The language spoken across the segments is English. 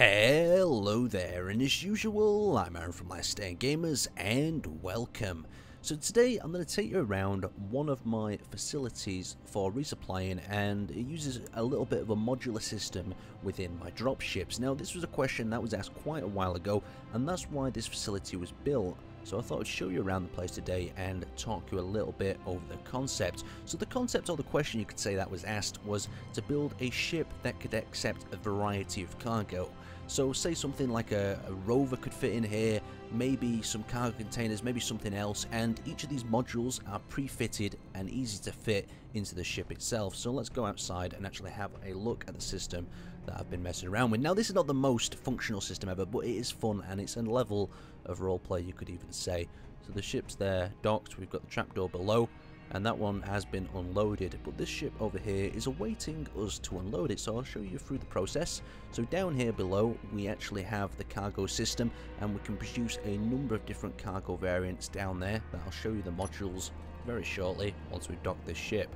Hello there, and as usual, I'm Aaron from Last Stand Gamers, and welcome. So today I'm going to take you around one of my facilities for resupplying, and it uses a little bit of a modular system within my dropships. Now this was a question that was asked quite a while ago, and that's why this facility was built. So I thought I'd show you around the place today and talk you a little bit over the concept. So the concept, or the question you could say that was asked, was to build a ship that could accept a variety of cargo. So say something like a rover could fit in here, maybe some cargo containers, maybe something else, and each of these modules are pre-fitted and easy to fit into the ship itself. So let's go outside and actually have a look at the system that I've been messing around with. Now this is not the most functional system ever, but it is fun, and it's a level of roleplay, you could even say. So the ship's there, docked, we've got the trapdoor below, and that one has been unloaded, but this ship over here is awaiting us to unload it, so I'll show you through the process. So down here below we actually have the cargo system, and we can produce a number of different cargo variants down there that I'll show you the modules very shortly once we've docked this ship.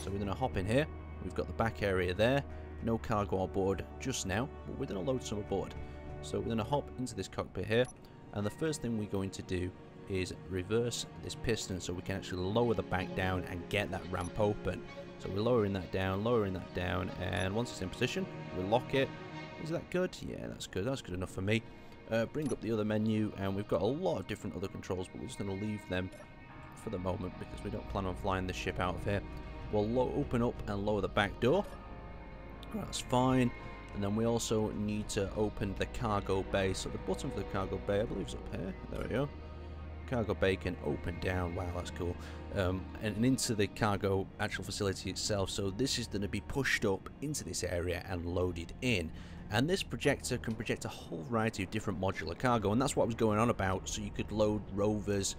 So we're going to hop in here, we've got the back area there, no cargo aboard just now, but we're going to load some aboard. So we're going to hop into this cockpit here, and the first thing we're going to do is reverse this piston so we can actually lower the back down and get that ramp open. So we're lowering that down, and once it's in position, we lock it. Is that good? Yeah, that's good. That's good enough for me. Bring up the other menu, and we've got a lot of different other controls, but we're just going to leave them for the moment because we don't plan on flying the ship out of here. We'll open up and lower the back door. That's fine. And then we also need to open the cargo bay. So the button for the cargo bay, I believe, is up here. There we go. Cargo bay can open down. Wow, that's cool. And into the cargo actual facility itself. So this is going to be pushed up into this area and loaded in, and this projector can project a whole variety of different modular cargo, and that's what I was going on about. So you could load rovers,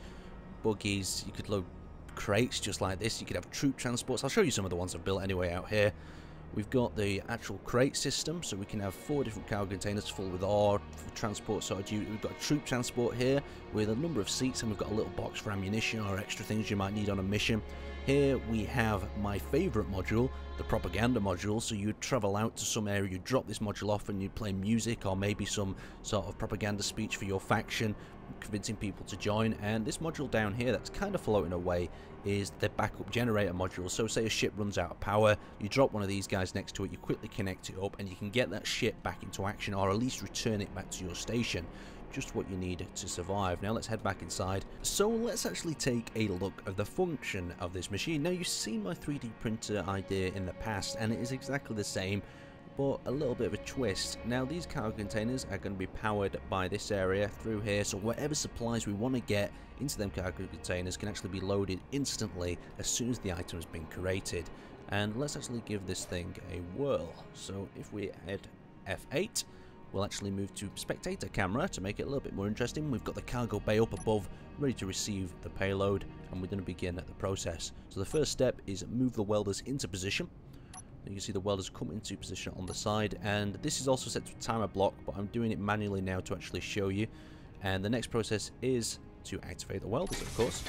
buggies, you could load crates just like this, you could have troop transports. I'll show you some of the ones I've built anyway out here. We've got the actual crate system, so we can have 4 different cargo containers full with ore for transport. So we've got a troop transport here with a number of seats, and we've got a little box for ammunition or extra things you might need on a mission. Here we have my favourite module, the propaganda module. So you'd travel out to some area, you drop this module off, and you'd play music or maybe some sort of propaganda speech for your faction, convincing people to join. And this module down here that's kind of floating away is the backup generator module. So say a ship runs out of power, you drop one of these guys next to it, you quickly connect it up, and you can get that ship back into action, or at least return it back to your station. Just what you need to survive. Now let's head back inside. So let's actually take a look at the function of this machine. Now you've seen my 3D printer idea in the past, and it is exactly the same, but a little bit of a twist. Now these cargo containers are going to be powered by this area through here, so whatever supplies we want to get into them cargo containers can actually be loaded instantly as soon as the item has been created. And let's actually give this thing a whirl. So if we head F8, we'll actually move to spectator camera to make it a little bit more interesting. We've got the cargo bay up above, ready to receive the payload, and we're going to begin the process. So the first step is move the welders into position. You can see the welders come into position on the side, and this is also set to a timer block, but I'm doing it manually now to actually show you. And the next process is to activate the welders, of course.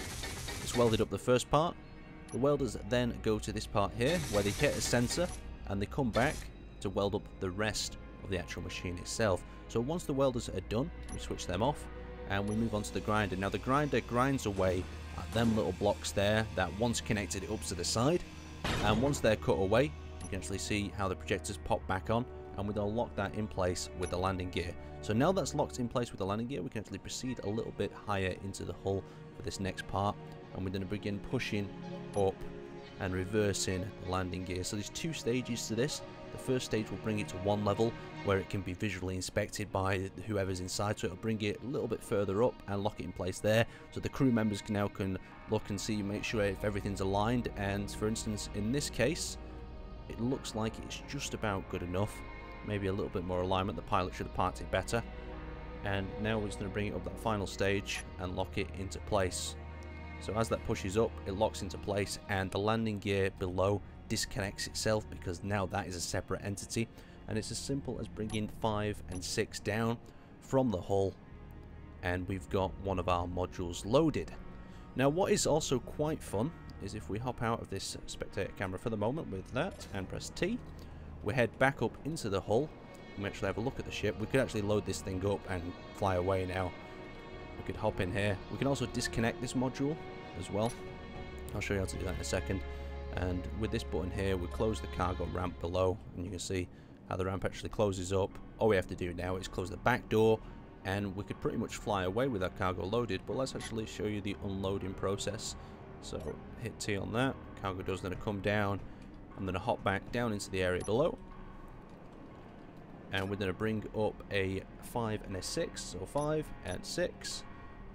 It's welded up the first part. The welders then go to this part here, where they hit a sensor, and they come back to weld up the rest of the actual machine itself. So once the welders are done, we switch them off and we move on to the grinder. Now the grinder grinds away at them little blocks there that once connected it up to the side, and once they're cut away you can actually see how the projectors pop back on, and we're going to lock that in place with the landing gear. So now that's locked in place with the landing gear, we can actually proceed a little bit higher into the hull for this next part, and we're going to begin pushing up and reversing the landing gear. So there's 2 stages to this. The first stage will bring it to one level where it can be visually inspected by whoever's inside, so it'll bring it a little bit further up and lock it in place there, so the crew members can now look and see, make sure if everything's aligned. And for instance, in this case it looks like it's just about good enough, maybe a little bit more alignment, the pilot should have parked it better. And now we're just going to bring it up that final stage and lock it into place. So as that pushes up, it locks into place, and the landing gear below disconnects itself because now that is a separate entity. And it's as simple as bringing 5 and 6 down from the hull, and we've got one of our modules loaded. Now what is also quite fun is if we hop out of this spectator camera for the moment with that and press T, we head back up into the hull, we actually have a look at the ship, we could actually load this thing up and fly away now. We could hop in here. We can also disconnect this module as well. I'll show you how to do that in a second. And with this button here, we close the cargo ramp below, and you can see how the ramp actually closes up. All we have to do now is close the back door, and we could pretty much fly away with our cargo loaded. But let's actually show you the unloading process. So hit T on that, cargo door's going to come down. I'm going to hop back down into the area below, and we're going to bring up a 5 and a 6, so 5 and 6.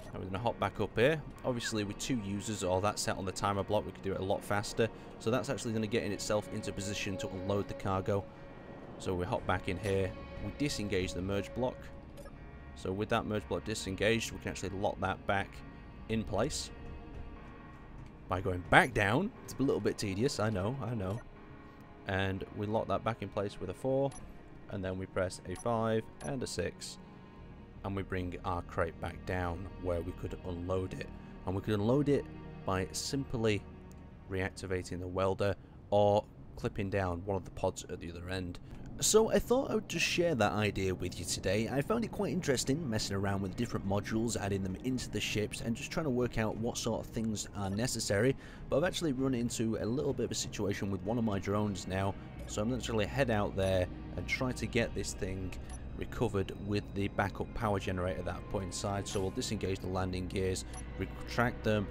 And we're going to hop back up here. Obviously with 2 users or that set on the timer block, we could do it a lot faster. So that's actually going to get in itself into position to unload the cargo. So we hop back in here, we disengage the merge block. So with that merge block disengaged, we can actually lock that back in place by going back down. It's a little bit tedious, I know. And we lock that back in place with a 4. And then we press a 5 and a 6, and we bring our crate back down where we could unload it. And we could unload it by simply reactivating the welder or clipping down one of the pods at the other end. So I thought I would just share that idea with you today. I found it quite interesting messing around with different modules, adding them into the ships and just trying to work out what sort of things are necessary. But I've actually run into a little bit of a situation with one of my drones now, so I'm literally head out there and try to get this thing recovered with the backup power generator that I've put inside. So we'll disengage the landing gears, retract them,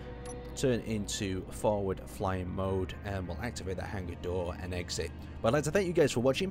turn into forward flying mode, and we'll activate the hangar door and exit. But I'd like to thank you guys for watching,